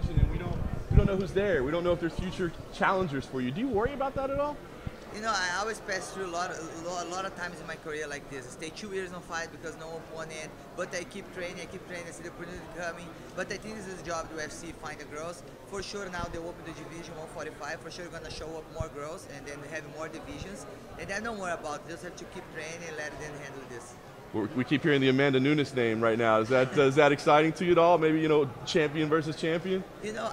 division, and we don't know who's there. We don't know if there's future challengers for you. Do you worry about that at all? You know, I always pass through a lot of times in my career like this. I stay 2 years on fight because no opponent, but I keep training, I see the opportunity coming. But I think this is the job of UFC, find the girls. For sure now they open the division 145, for sure you're gonna show up more girls and then have more divisions. And I don't worry about it, just have to keep training and let them handle this. We keep hearing the Amanda Nunes name right now. Is that is that exciting to you at all? Maybe, you know, champion versus champion. You know,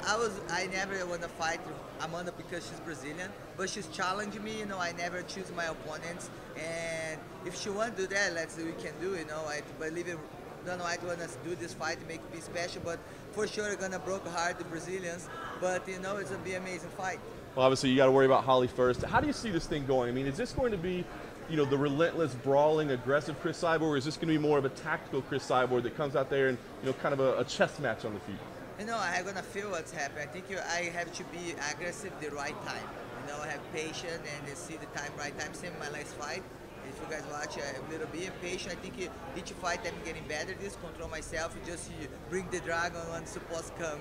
I never want to fight Amanda because she's Brazilian, but she's challenging me. You know, I never choose my opponents, and if she wants to do that, let's we can do. You know, I believe it. No, I don't want to do this fight to make it be special, but for sure it's gonna broke hard the Brazilians. But you know, it's gonna be an amazing fight. Well, obviously you got to worry about Holly first. How do you see this thing going? I mean, is this going to be, you know, the relentless, brawling, aggressive Cris Cyborg, or is this going to be more of a tactical Cris Cyborg that comes out there and, you know, kind of a chess match on the feet? You know, I'm going to feel what's happening. I think I have to be aggressive the right time. You know, I have patience and see the time, right time. Same in my last fight. If you guys watch, I'm a little bit impatient. I think each fight I'm getting better at this, control myself, just bring the dragon when supposed to come.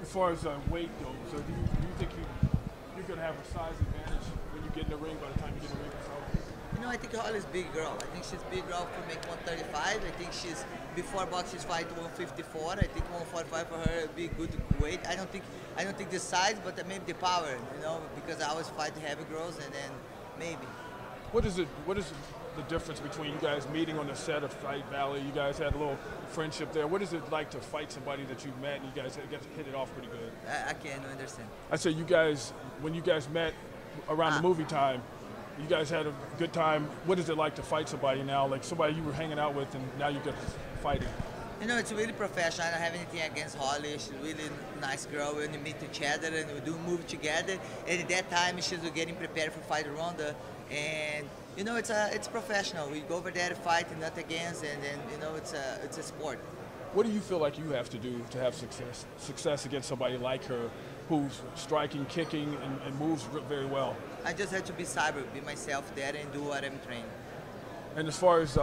As far as weight goes, so do you think you're going to have a size advantage when you get in the ring by the time you get in the ring? You know, I think Holly's big girl. I think she's big girl for make 135. I think she's, before box, she's fight 154. I think 145 for her would be good weight. I don't think the size, but maybe the power, you know, because I always fight heavy girls, and then maybe. What is the difference between you guys meeting on the set of Fight Valley? You guys had a little friendship there. What is it like to fight somebody that you've met and you guys got to hit it off pretty good? I can't understand. I said you guys, when you guys met around the movie time, you guys had a good time. What is it like to fight somebody now? Like somebody you were hanging out with, and now you get fighting. You know, it's really professional. I don't have anything against Holly. She's a really nice girl. We only meet each other and we do move together. And at that time, she's getting prepared for fight Ronda. And you know, it's professional. We go over there to fight and not against. And then you know, it's a sport. What do you feel like you have to do to have success against somebody like her, who's striking, kicking, and moves very well? I just had to be cyber, be myself there, and do what I'm trained. And as far as